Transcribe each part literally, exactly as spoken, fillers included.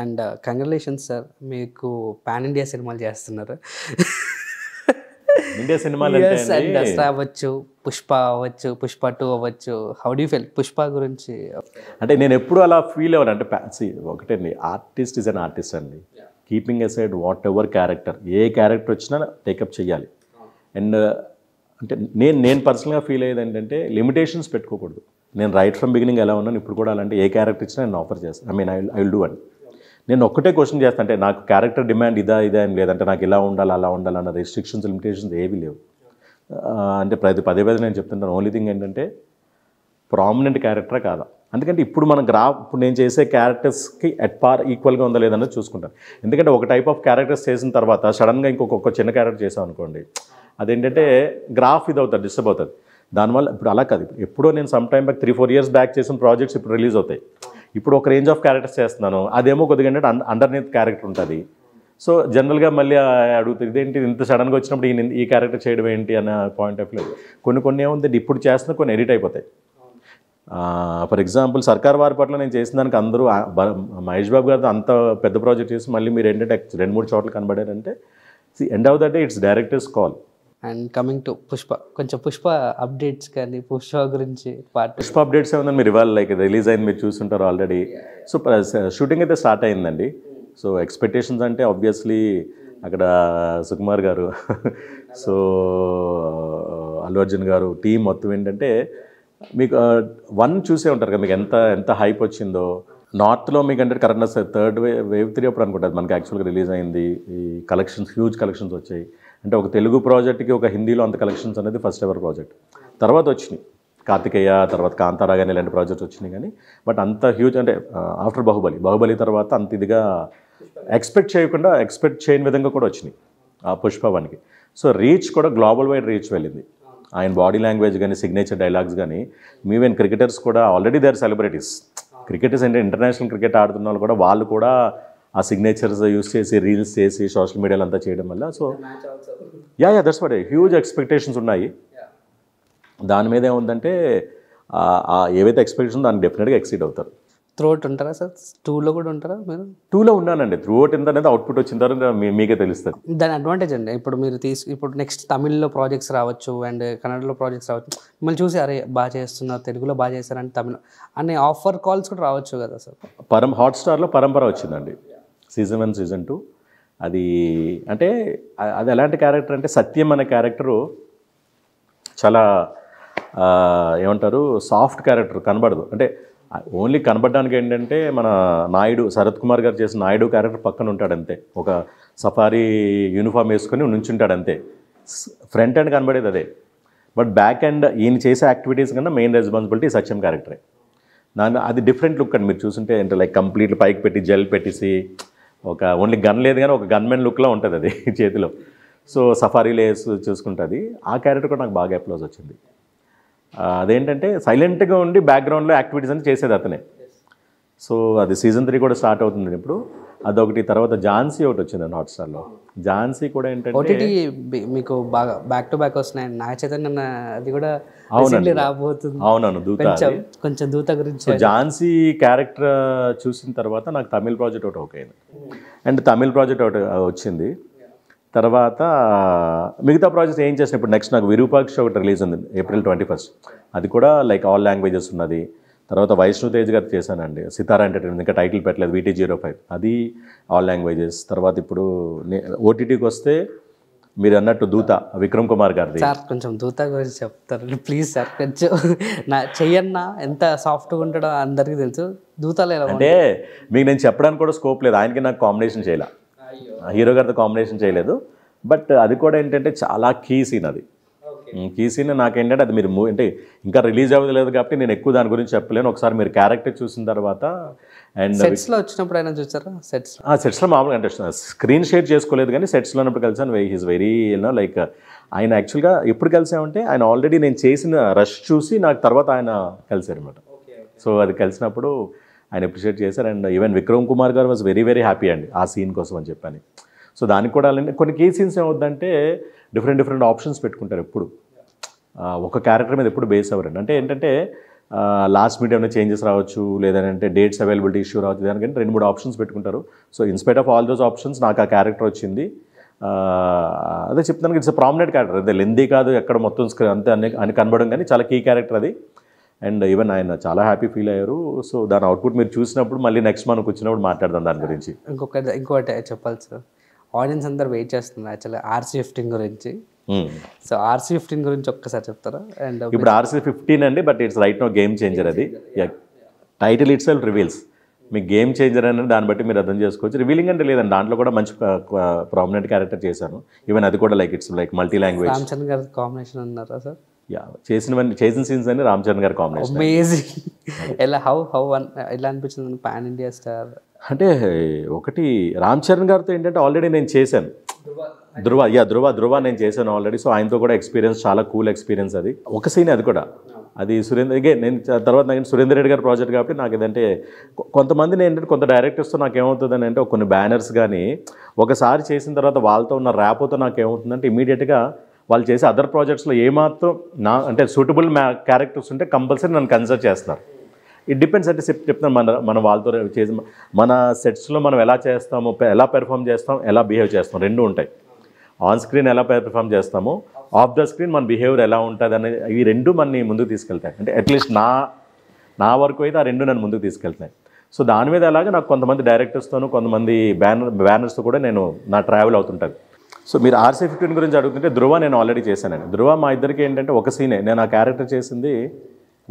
And congratulations sir, మీకు pan India సినిమాలు చేస్తున్నారు. ఇండియా సినిమాలు అవ్వచ్చు, పుష్ప అవ్వచ్చు, పుష్ప టూ అవ్వచ్చు. హౌ డూ ఫీల్ పుష్ప గురించి? అంటే నేను ఎప్పుడు అలా ఫీల్ అవ్వను. అంటే ఒకటే అండి, ఆర్టిస్ట్ ఇస్ అన్ ఆర్టిస్ట్ అండి. Keeping aside whatever character, ఏ క్యారెక్టర్ వచ్చినా టేకప్ చేయాలి. అండ్ అంటే నేను నేను పర్సనల్గా ఫీల్ అయ్యేది ఏంటంటే లిమిటేషన్స్ పెట్టుకోకూడదు. నేను రైట్ ఫ్రమ్ బిగినింగ్ ఎలా ఉన్నాను ఇప్పుడు కూడా అలాంటి ఏ క్యారెక్టర్ ఇచ్చినా నేను ఆఫర్ చేస్తాను. I mean I I will do అని నేను ఒక్కటే క్వశ్చన్ చేస్తాను. అంటే నాకు క్యారెక్టర్ డిమాండ్ ఇదా ఇదా అని లేదంటే నాకు ఇలా ఉండాలి అలా ఉండాలి అన్న రెస్ట్రిక్షన్స్ లిమిటేషన్స్ ఏవి లేవు. అంటే ప్రతి పదే పదే నేను చెప్తుంటాను, ఓన్లీ థింగ్ ఏంటంటే ప్రామినెంట్ క్యారెక్టరా కాదా. అందుకంటే ఇప్పుడు మన గ్రాఫ్ ఇప్పుడు నేను చేసే క్యారెక్టర్స్కి అట్ పార్ ఈక్వల్గా ఉందా లేదన్నది చూసుకుంటాను. ఎందుకంటే ఒక టైప్ ఆఫ్ క్యారెక్టర్స్ చేసిన తర్వాత సడన్గా ఇంకొక చిన్న క్యారెక్టర్ చేసాం అనుకోండి, అదేంటంటే గ్రాఫ్ ఇది అవుతుంది, డిస్టర్బ్ అవుతుంది. దానివల్ల ఇప్పుడు అలా కాదు. ఇప్పుడు ఎప్పుడో నేను some time back three four years back చేసిన ప్రాజెక్ట్స్ ఇప్పుడు రిలీజ్ అవుతాయి. ఇప్పుడు ఒక రేంజ్ ఆఫ్ క్యారెక్టర్స్ చేస్తున్నాను, అదేమో కొద్దిగా అంటే అండర్నీత్ క్యారెక్టర్ ఉంటుంది. సో జనరల్గా మళ్ళీ అడుగుతుంది ఇదేంటి ఇంత సడన్గా వచ్చినప్పుడు ఈ ఈ క్యారెక్టర్ చేయడం ఏంటి అన్న పాయింట్ ఆఫ్ వ్యూ. కొన్ని కొన్ని ఏముంది ఇప్పుడు చేస్తున్న కొన్ని ఎడిట్ అయిపోతాయి. ఫర్ ఎగ్జాంపుల్ సర్కార్ వారి పట్ల నేను చేసిన దానికి అందరూ మహేష్ బాబు గారితో అంత పెద్ద ప్రాజెక్ట్ చేసి మళ్ళీ మీరు ఏంటంటే రెండు మూడు చోట్ల కనబడారంటే end of the day it's directors call. And coming to Pushpa, కొంచెం పుష్ప అప్డేట్స్ కానీ పుష్ప గురించి పార్ట్ పుష్ప అప్డేట్స్ ఏముందని మీరు ఇవాళ లైక్ రిలీజ్ అయింది మీరు చూస్తుంటారు ఆల్రెడీ. సో షూటింగ్ అయితే స్టార్ట్ అయిందండి. సో ఎక్స్పెక్టేషన్స్ అంటే ఆబ్వియస్లీ అక్కడ సుకుమార్ గారు, సో అల్లు అర్జున్ గారు, టీం మొత్తం ఏంటంటే మీకు వన్ చూసే ఉంటారు కదా మీకు ఎంత ఎంత హైప్ వచ్చిందో. నార్త్లో మీకు అంటే కరెక్ట్గా sir third way wave three అప్పుడు అనుకుంటారు మనకి యాక్చువల్గా రిలీజ్ అయింది. ఈ కలెక్షన్స్ హ్యూజ్ కలెక్షన్స్ వచ్చాయి. అంటే ఒక తెలుగు ప్రాజెక్ట్కి ఒక హిందీలో అంత కలెక్షన్స్ అనేది ఫస్ట్ ఎవర్ ప్రాజెక్ట్. తర్వాత వచ్చినాయి కార్తికేయ, తర్వాత కాంతారా కానీ ఇలాంటి ప్రాజెక్ట్స్ వచ్చినాయి. కానీ బట్ అంత హ్యూజ్ అంటే ఆఫ్టర్ బాహుబలి బాహుబలి తర్వాత అంత ఇదిగా ఎక్స్పెక్ట్ చేయకుండా ఎక్స్పెక్ట్ చేయని విధంగా కూడా వచ్చినాయి ఆ పుష్పవానికి. సో రీచ్ కూడా గ్లోబల్ వైడ్ రీచ్ వెళ్ళింది. ఆయన బాడీ లాంగ్వేజ్ కానీ సిగ్నేచర్ డైలాగ్స్ కానీ మీవెన్ క్రికెటర్స్ కూడా already they are celebrities. Cricketers అంటే ఇంటర్నేషనల్ క్రికెట్ ఆడుతున్న వాళ్ళు కూడా వాళ్ళు కూడా ఆ సిగ్నేచర్స్ యూస్ చేసి రీల్స్ చేసి సోషల్ మీడియాలో అంతా చేయడం వల్ల so yeah yeah that's what huge expectations ఉన్నాయి. దాని మీద ఏముందంటే ఏవైతే ఎక్స్పెక్టేషన్ దాన్ని డెఫినెట్గా ఎక్సీడ్ అవుతారు. త్రూ అవుట్ ఉంటారా సార్? టూలో కూడా ఉంటారా మీరు? టూలో ఉన్నానండి. త్రూ అవుట్ ఎంత అనేది అవుట్పుట్ వచ్చిన తర్వాత మీకే తెలుస్తుంది. దాని అడ్వాంటేజ్ అండి ఇప్పుడు మీరు తీసు ఇప్పుడు నెక్స్ట్ తమిళ్లో ప్రాజెక్ట్స్ రావచ్చు అండ్ కన్నడలో ప్రాజెక్ట్స్ రావచ్చు. మిమ్మల్ని చూసి అరే బాగా చేస్తున్నారు, తెలుగులో బాగా చేస్తారంటే తమిళ అనే ఆఫర్ కాల్స్ కూడా రావచ్చు కదా సార్? పరం హాట్స్టార్లో పరంపర వచ్చిందండి సీజన్ వన్ సీజన్ టూ. అది అంటే అది ఎలాంటి క్యారెక్టర్ అంటే సత్యం అనే క్యారెక్టరు చాలా ఏమంటారు సాఫ్ట్ క్యారెక్టర్ కనబడదు. అంటే ఓన్లీ కనబడడానికి ఏంటంటే మన నాయుడు శరత్ కుమార్ గారు చేసిన నాయుడు క్యారెక్టర్ పక్కన ఉంటాడు అంతే. ఒక సఫారీ యూనిఫామ్ వేసుకొని నుంచుంటాడు అంతే. ఫ్రంట్ హ్యాండ్ కనబడేది అదే. బట్ బ్యాక్ హ్యాండ్ ఈయన చేసే యాక్టివిటీస్ కన్నా మెయిన్ రెస్పాన్సిబిలిటీ సత్యం క్యారెక్టరే. దాని అది డిఫరెంట్ లుక్ అండి. మీరు చూస్తుంటే అంటే లైక్ కంప్లీట్ పైకి పెట్టి జెల్ పెట్టేసి ఒక ఓన్లీ గన్ లేదు కానీ ఒక గన్మెన్ లుక్లో ఉంటుంది అది చేతిలో. సో సఫారీలో వేసి చూసుకుంటుంది. ఆ క్యారెక్టర్ కూడా నాకు బాగా అప్లోజ్ వచ్చింది. అదేంటంటే సైలెంట్గా ఉండి బ్యాక్గ్రౌండ్లో యాక్టివిటీస్ అని చేసేది అతనే. సో అది సీజన్ త్రీ కూడా స్టార్ట్ అవుతుంది ఇప్పుడు. అదొకటి. తర్వాత ఝాన్సీ ఒకటి వచ్చిందండి హాట్స్టార్లో. ఝాన్సీ కూడా ఏంటంటే మీకు బాగా బ్యాక్ టు బ్యాక్ వస్తున్నాయి. నా చైతన్య అది కూడా అవునండి రాబోతుంది. అవునవును దూత కొంచెం దూత గురించి. ఝాన్సీ క్యారెక్టర్ చూసిన తర్వాత నాకు తమిళ ప్రాజెక్ట్ ఒకటి ఓకే అయింది. అండ్ తమిళ ప్రాజెక్ట్ ఒకటి వచ్చింది. తర్వాత మిగతా ప్రాజెక్ట్స్ ఏం చేసిన ఇప్పుడు నెక్స్ట్ నాకు విరూపాక్ష ఒకటి రిలీజ్ ఉంది ఏప్రిల్ ట్వంటీ ఫస్ట్ అది కూడా లైక్ ఆల్ లాంగ్వేజెస్ ఉన్నది. తర్వాత వైష్ణు తేజ్ గారు చేశానండి సితారా ఎంటర్టైన్మెంట్, ఇంకా టైటిల్ పెట్టలేదు, వీటీ జీరో ఫైవ్ అది ఆల్ లాంగ్వేజెస్. తర్వాత ఇప్పుడు ఓటీటీకి వస్తే మీరు అన్నట్టు దూత విక్రమ్ కుమార్ గారిది. సార్ కొంచెం దూత గురించి చెప్తారు ప్లీజ్ సార్? కొంచెం నా చెయ్యన్నా ఎంత సాఫ్ట్గా ఉంటాడో అందరికీ తెలుసు. దూతలో అంటే మీకు నేను చెప్పడానికి కూడా స్కోప్ లేదు. ఆయనకి నాకు కాంబినేషన్ చేయలే, హీరో గారితో కాంబినేషన్ చేయలేదు. బట్ అది కూడా ఏంటంటే చాలా కీ సీన్. అది కీ సీన్ నాకేంటంటే అది మీరు అంటే ఇంకా రిలీజ్ అవ్వలేదు కాబట్టి నేను ఎక్కువ దాని గురించి చెప్పలేను. ఒకసారి మీరు క్యారెక్టర్ చూసిన తర్వాత అండ్ సెట్స్లో వచ్చినప్పుడు అయినా చూసారా? సెట్స్ సెట్స్లో మామూలుగా అంటే స్క్రీన్ షేర్ చేసుకోలేదు కానీ సెట్స్లో ఉన్నప్పుడు కలిసాను. హీస్ వెరీ యూనో లైక్ ఆయన యాక్చువల్గా ఎప్పుడు కలిసామంటే ఆయన ఆల్రెడీ నేను చేసిన రష్ చూసి నాకు తర్వాత ఆయన కలిసారు అనమాట. సో అది కలిసినప్పుడు ఆయన అప్రిషియేట్ చేశారు. అండ్ ఈవెన్ విక్రమ్ కుమార్ గారు వాజ్ వెరీ వెరీ హ్యాపీ అండి ఆ సీన్ కోసం అని చెప్పాను. సో దానికి కూడా అలాంటి కొన్ని కీ సీన్స్ ఏమవుతుందంటే డిఫరెంట్ డిఫరెంట్ ఆప్షన్స్ పెట్టుకుంటారు ఎప్పుడు. ఒక క్యారెక్టర్ మీద ఎప్పుడు బేస్ అవ్వరండి. అంటే ఏంటంటే లాస్ట్ మీట్ ఏమైనా చేంజెస్ రావచ్చు, లేదంటే డేట్స్ అవైలబిలిటీ ఇష్యూ రావచ్చు, దానికంటే రెండు మూడు ఆప్షన్స్ పెట్టుకుంటారు. So in spite of all those options నాకు ఆ క్యారెక్టర్ వచ్చింది. అదే చెప్తాను, ఇట్స్ అ ప్రామినెంట్ క్యారెక్టర్, అదే లెందీ కాదు, ఎక్కడ మొత్తం అంతే అన్ని అని కనబడడం, కానీ చాలా కీ క్యారెక్టర్ అది. అండ్ ఈవెన్ ఆయన చాలా హ్యాపీ ఫీల్ అయ్యారు. సో దాని అవుట్పుట్ మీరు చూసినప్పుడు మళ్ళీ నెక్స్ట్ మనకు వచ్చినప్పుడు మాట్లాడదాం దాని గురించి. ఇంకొకటి ఇంకోటి చెప్పాలి సార్, ఆడియన్స్ అందరు వెయిట్ చేస్తున్నారు యాక్చువల్లీ ఆర్సీ ఫిఫ్టీన్ గురించి. సో ఆర్సీ ఫిఫ్టీన్ గురించి ఒక్కసారి చెప్తారా? అండ్ ఇప్పుడు ఆర్సీ ఫిఫ్టీన్ అండి, but it's right no game changer. అది టైటిల్ ఇట్స్ సెల్ఫ్ రివీల్స్. మీకు గేమ్ చేంజర్ అనేది దాన్ని బట్టి మీరు అర్థం చేసుకోవచ్చు. రివీలింగ్ అంటే లేదండి, దాంట్లో కూడా మంచి ప్రామినెంట్ క్యారెక్టర్ చేశాను. ఈవెన్ అది కూడా like it's like multi language. Ram Charan గారి కాంబినేషన్ అన్నారా సార్? యా, చేసినవన్నీ చేసిన సీన్స్ అన్ని రామ్ చరణ్ గారి కాంబినేషన్. అమేజింగ్. ఎలా హౌ హౌ ఎలా అనిపించింది పాన్ ఇండియా స్టార్ అంటే? ఒకటి రామ్ చరణ్ గారితో ఏంటంటే ఆల్రెడీ నేను చేశాను ధృవ, యా ధృవ ధృవ నేను చేశాను ఆల్రెడీ. సో ఆయనతో కూడా ఎక్స్పీరియన్స్ చాలా కూల్ ఎక్స్పీరియన్స్ అది. ఒక సీన్ అది కూడా, అది సురేంద్ర నేను తర్వాత నాకు సురేంద్ర రెడ్డి గారి ప్రాజెక్ట్ కాబట్టి నాకు ఏదంటే కొంతమందిని ఏంటంటే కొంత డైరెక్టర్స్తో నాకు ఏమవుతుందని అంటే కొన్ని బ్యానర్స్ కానీ ఒకసారి చేసిన తర్వాత వాళ్ళతో ఉన్న ర్యాపోతో నాకు ఏమవుతుందంటే ఇమీడియట్గా వాళ్ళు చేసే అదర్ ప్రాజెక్ట్స్లో ఏమాత్రం నా అంటే సూటబుల్ మ్యా క్యారెక్టర్స్ ఉంటే కంపల్సరీ నన్ను కన్సిడర్ చేస్తున్నారు. It depends. అంటే చెప్తాను మన మన వాళ్ళతో చేసి మన సెట్స్లో మనం ఎలా చేస్తామో, ఎలా పెర్ఫామ్ చేస్తాం, ఎలా బిహేవ్ చేస్తాం, రెండు ఉంటాయి. ఆన్ స్క్రీన్ ఎలా పెర్ఫామ్ చేస్తామో, ఆఫ్ ద స్క్రీన్ మన బిహేవియర్ ఎలా ఉంటుంది అనేది, ఇవి రెండు మనని ముందుకు తీసుకెళ్తాయి. అంటే అట్లీస్ట్ నా నా వరకు అయితే ఆ రెండు నన్ను ముందుకు తీసుకెళ్తాయి. సో దాని మీద అలాగే నాకు కొంతమంది డైరెక్టర్స్తోనూ కొంతమంది బ్యానర్ బ్యానర్స్తో కూడా నేను నా ట్రావెల్ అవుతుంటాను. సో మీరు ఆర్సీ ఫిఫ్టీన్ గురించి అడుగుతుంటే ధృవ నేను ఆల్రెడీ చేశానండి. ధృవ మా ఇద్దరికి ఏంటంటే ఒక సీనే, నేను ఆ క్యారెక్టర్ చేసింది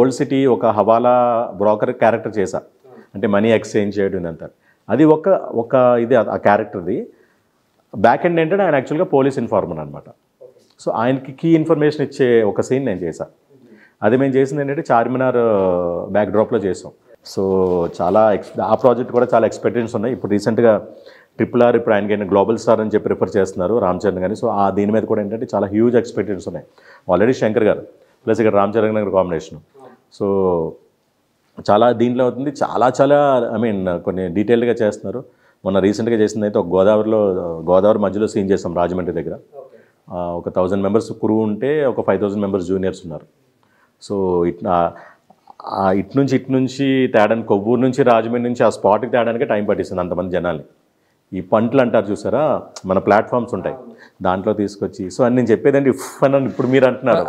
ఓల్డ్ సిటీ ఒక హవాలా బ్రోకర్ క్యారెక్టర్ చేశా, అంటే మనీ ఎక్స్చేంజ్ చేయడం అంతా. అది ఒక ఒక ఇది ఆ క్యారెక్టర్ది. బ్యాక్ ఎండ్ ఏంటంటే ఆయన యాక్చువల్గా పోలీస్ ఇన్ఫార్మర్ అనమాట. సో ఆయనకి కీ ఇన్ఫర్మేషన్ ఇచ్చే ఒక సీన్ నేను చేశాను. అది మేము చేసింది ఏంటంటే చార్మినార్ బ్యాక్డ్రాప్లో చేసాం. సో చాలా ఎక్స్ ఆ ప్రాజెక్ట్ కూడా చాలా ఎక్స్పెక్టేషన్స్ ఉన్నాయి. ఇప్పుడు రీసెంట్గా ట్రిపుల్ ఆర్ ఇప్పుడు ఆయనకైనా గ్లోబల్ స్టార్ అని చెప్పి ప్రిఫర్ చేస్తున్నారు రామ్ చరణ్ గారిని. సో ఆ దీని మీద కూడా ఏంటంటే చాలా హ్యూజ్ ఎక్స్పెక్టేషన్స్ ఉన్నాయి. ఆల్రెడీ శంకర్ గారు ప్లస్ ఇక్కడ రామ్ చరణ్ గారి కాంబినేషన్. సో చాలా దీంట్లో అవుతుంది, చాలా చాలా ఐ మీన్ కొన్ని డీటెయిల్డ్గా చేస్తున్నారు. మొన్న రీసెంట్గా చేసింది అయితే ఒక గోదావరిలో గోదావరి మధ్యలో సీన్ చేస్తాం రాజమండ్రి దగ్గర. ఒక థౌజండ్ మెంబర్స్ క్రూ ఉంటే ఒక ఫైవ్ థౌజండ్ మెంబర్స్ జూనియర్స్ ఉన్నారు. సో ఇట్ ఇటు నుంచి ఇటు నుంచి తేడానికి, కొవ్వూరు నుంచి రాజమండ్రి నుంచి ఆ స్పాట్కి తేడానికే టైం పట్టిస్తుంది అంతమంది జనాల్ని. ఈ పంటలు అంటారు చూసారా, మన ప్లాట్ఫామ్స్ ఉంటాయి దాంట్లో తీసుకొచ్చి. సో అని నేను చెప్పేదండి ఇఫ్ అని ఇప్పుడు మీరు అంటున్నారు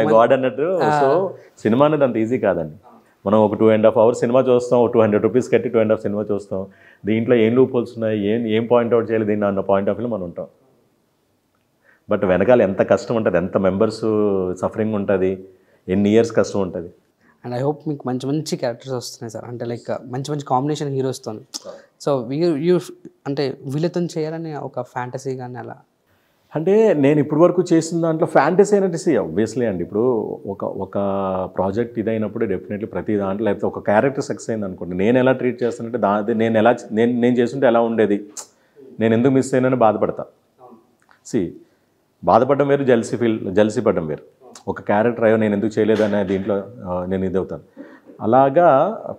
మై గాడ్ అన్నట్టు. సో సినిమా అనేది అంత ఈజీ కాదండి. మనం ఒక two and half hours cinema చూస్తాం, టూ హండ్రెడ్ రూపీస్ కట్టి టూ అండ్ హాఫ్ సినిమా చూస్తాం. దీంట్లో ఏం లూపోల్స్ ఉన్నాయి, ఏం ఏం పాయింట్అవుట్ చేయాలి దీన్ని అన్న పాయింట్ ఆఫ్ వ్యూలో మనం ఉంటాం. బట్ వెనకాల ఎంత కష్టం ఉంటుంది, ఎంత మెంబర్స్ సఫరింగ్ ఉంటుంది, ఎన్ని ఇయర్స్ కష్టం ఉంటుంది. అండ్ ఐ హోప్ మీకు మంచి మంచి క్యారెక్టర్స్ వస్తున్నాయి సార్, అంటే లైక్ మంచి మంచి కాంబినేషన్ హీరోస్తో. సో యూ యూ అంటే వీళ్ళతో చేయాలని ఒక ఫ్యాంటసీ కానీ అలా? అంటే నేను ఇప్పుడు వరకు చేసిన దాంట్లో ఫ్యాంటసీ అనేది ఆబ్వియస్లీ అండి. ఇప్పుడు ఒక ఒక ప్రాజెక్ట్ ఇదైనప్పుడు డెఫినెట్లీ ప్రతి దాంట్లో, లేకపోతే ఒక క్యారెక్టర్ సక్సెస్ అయింది అనుకోండి, నేను ఎలా ట్రీట్ చేస్తానంటే దా నేను ఎలా నేను నేను చేస్తుంటే ఎలా ఉండేది, నేను ఎందుకు మిస్ అయినానని బాధపడతా. సి బాధపడడం వేరు, జెల్సీ ఫీల్ జెల్సీ పడడం వేరు. ఒక క్యారెక్టర్ అయ్యో నేను ఎందుకు చేయలేదు అనే దీంట్లో నేను ఇది అవుతాను. అలాగా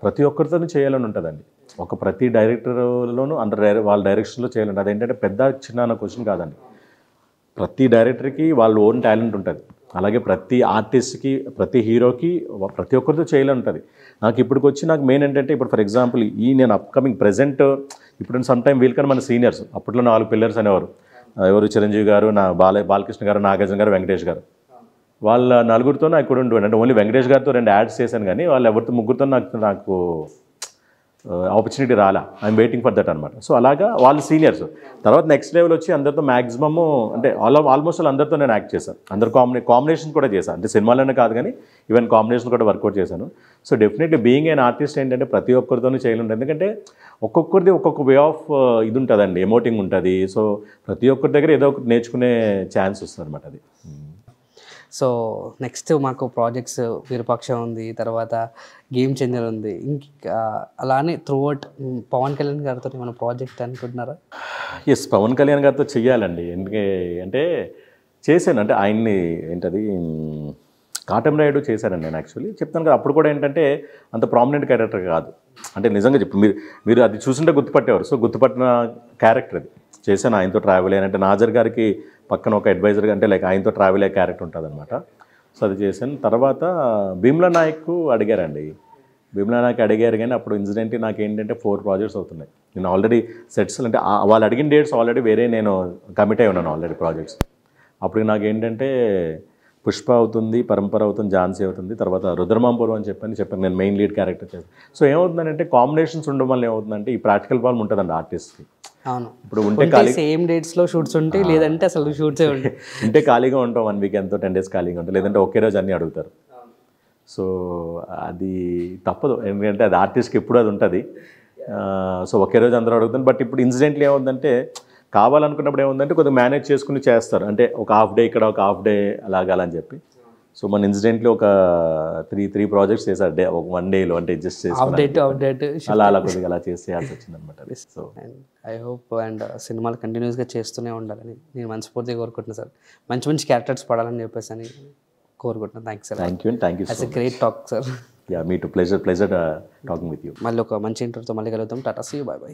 ప్రతి ఒక్కరితోనూ చేయాలని ఉంటుందండి. ఒక ప్రతి డైరెక్టర్లోనూ అండర్ డైరె వాళ్ళ డైరెక్షన్లో చేయాలండి. అదేంటంటే పెద్ద చిన్న అన్న క్వశ్చన్ కాదండి. ప్రతి డైరెక్టర్కి వాళ్ళ ఓన్ టాలెంట్ ఉంటుంది. అలాగే ప్రతి ఆర్టిస్ట్కి, ప్రతి హీరోకి, ప్రతి ఒక్కరితో చేయాలని ఉంటుంది. నాకు ఇప్పటికి వచ్చి నాకు మెయిన్ ఏంటంటే ఇప్పుడు ఫర్ ఎగ్జాంపుల్ ఈ నేను అప్కమింగ్ ప్రజెంట్ ఇప్పుడు సమ్ టైం వీళ్ళకన్నా మన సీనియర్స్ అప్పట్లో నాలుగు పిల్లర్స్ అనేవారు. ఎవరు చిరంజీవి గారు, నా బాల బాలకృష్ణ గారు, నాగార్జున గారు, వెంకటేష్ గారు. వాళ్ళ నలుగురితో నాకు కూడా ఉండి అంటే ఓన్లీ వెంకటేష్ గారితో రెండు యాడ్స్ చేశాను, కానీ వాళ్ళు ఎవరితో ముగ్గురితో నాకు నాకు ఆపర్చునిటీ రాలా. ఐఎమ్ వెయిటింగ్ ఫర్ దట్ అనమాట. సో అలాగా వాళ్ళు సీనియర్స్. తర్వాత నెక్స్ట్ లెవెల్ వచ్చి అందరితో మ్యాక్సిమము అంటే ఆల్ ఆల్మోస్ట్ వాళ్ళు అందరితో నేను యాక్ట్ చేశాను. అందరు కాంబినే కాంబినేషన్ కూడా చేశాను, అంటే సినిమాలోనే కాదు కానీ ఈవెన్ కాంబినేషన్ కూడా వర్కౌట్ చేశాను. So definitely being an artist ఏంటంటే ప్రతి ఒక్కరితోనూ చేయాలంటే, ఎందుకంటే ఒక్కొక్కరిది ఒక్కొక్క వే ఆఫ్ ఇది ఉంటుందండి, ఎమోటింగ్ ఉంటుంది. సో ప్రతి ఒక్కరి దగ్గర ఏదో ఒకటి నేర్చుకునే ఛాన్స్ వస్తుంది అనమాట అది. సో నెక్స్ట్ మాకు ప్రాజెక్ట్స్ విరుపాక్ష ఉంది, తర్వాత గేమ్ చేంజర్ ఉంది, ఇంకా అలానే త్రూఅవుట్ పవన్ కళ్యాణ్ గారితో మన ప్రాజెక్ట్ అనుకుంటున్నారా? ఎస్, పవన్ కళ్యాణ్ గారితో చెయ్యాలండి. ఎందుకే అంటే చేశాను అంటే ఆయన్ని ఏంటది కాటం రాయుడు చేశానండి నేను యాక్చువల్లీ. చెప్తాను కదా అప్పుడు కూడా ఏంటంటే అంత ప్రామినెంట్ క్యారెక్టర్ కాదు, అంటే నిజంగా చెప్పు మీరు మీరు అది చూసింటే గుర్తుపట్టేవారు. సో గుర్తుపట్టిన క్యారెక్టర్ అది చేశాను. ఆయనతో ట్రావెల్ అయ్యానంటే నాజర్ గారికి పక్కన ఒక అడ్వైజర్గా అంటే లైక్ ఆయనతో ట్రావెల్ అయ్యే క్యారెక్టర్ ఉంటుంది అనమాట. సో అది చేశాను. తర్వాత భీమ్లా నాయక్ అడిగారండి, భీమ్లా నాయక్ అడిగారు కానీ అప్పుడు ఇన్సిడెంట్ నాకు ఏంటంటే ఫోర్ ప్రాజెక్ట్స్ అవుతున్నాయి. నేను ఆల్రెడీ సెట్స్ అంటే వాళ్ళు అడిగిన డేట్స్ ఆల్రెడీ వేరే నేను కమిట్ అయి ఉన్నాను ఆల్రెడీ ప్రాజెక్ట్స్. అప్పుడు నాకు ఏంటంటే పుష్ప అవుతుంది, పరంపర అవుతుంది, ఝాన్సీ అవుతుంది, తర్వాత రుద్రమాంపూర్వం అని చెప్పని చెప్పాను నేను మెయిన్ లీడ్ క్యారెక్టర్ చేస్తాను. సో ఏమవుతుందంటే కాంబినేషన్స్ ఉండడం వల్ల ఏమవుతుందంటే ఈ ప్రాక్టికల్ ప్రాబ్లం ఉంటుందండి ఆర్టిస్ట్కి. అవును, ఇప్పుడు ఉంటే ఖాళీ సేమ్ డేట్స్లో షూట్స్ ఉంటాయి, లేదంటే అసలు షూట్సే ఉంటాయి. ఉంటే ఖాళీగా ఉంటాం, వన్ వీక్ ఎంతో టెన్ డేస్ ఖాళీగా ఉంటాం, లేదంటే ఒకే రోజు అన్నీ అడుగుతారు. సో అది తప్పదు, ఎందుకంటే అది ఆర్టిస్ట్కి ఎప్పుడు అది ఉంటుంది. సో ఒకే రోజు అందరూ అడుగుతాను. బట్ ఇప్పుడు ఇన్సిడెంట్లు ఏమవుతుందంటే కావాలనుకున్నప్పుడు ఏముందంటే కొద్దిగా మేనేజ్ చేసుకుని చేస్తారు, అంటే ఒక హాఫ్ డే ఇక్కడ ఒక హాఫ్ డే అలాగాలని చెప్పి. సో మన ఇన్సిడెంట్లో ఒక త్రీ త్రీ ప్రాజెక్ట్స్ చేశారు డే ఒక వన్ డేలో, అంటే అడ్జస్ట్ చేసి అలా అలా కొద్దిగా అలా చేసేయాల్సి వచ్చింది అనమాట. సో ఐ హోప్ అండ్ సినిమాలు కంటిన్యూస్గా చేస్తూనే ఉండాలని నేను మనస్ఫూర్తిగా కోరుకుంటున్నాను సార్. మంచి మంచి క్యారెక్టర్స్ పడాలని చెప్పేసి అని కోరుకుంటున్నాను. Thank you sir. Thank you thank you sir. It's a great talk sir. Yeah me too pleasure pleasure talking with you. మళ్ళీ ఒక మంచి ఇంటర్వ్యూతో మళ్ళీ కలుగుతాం. Tata, see you, bye by.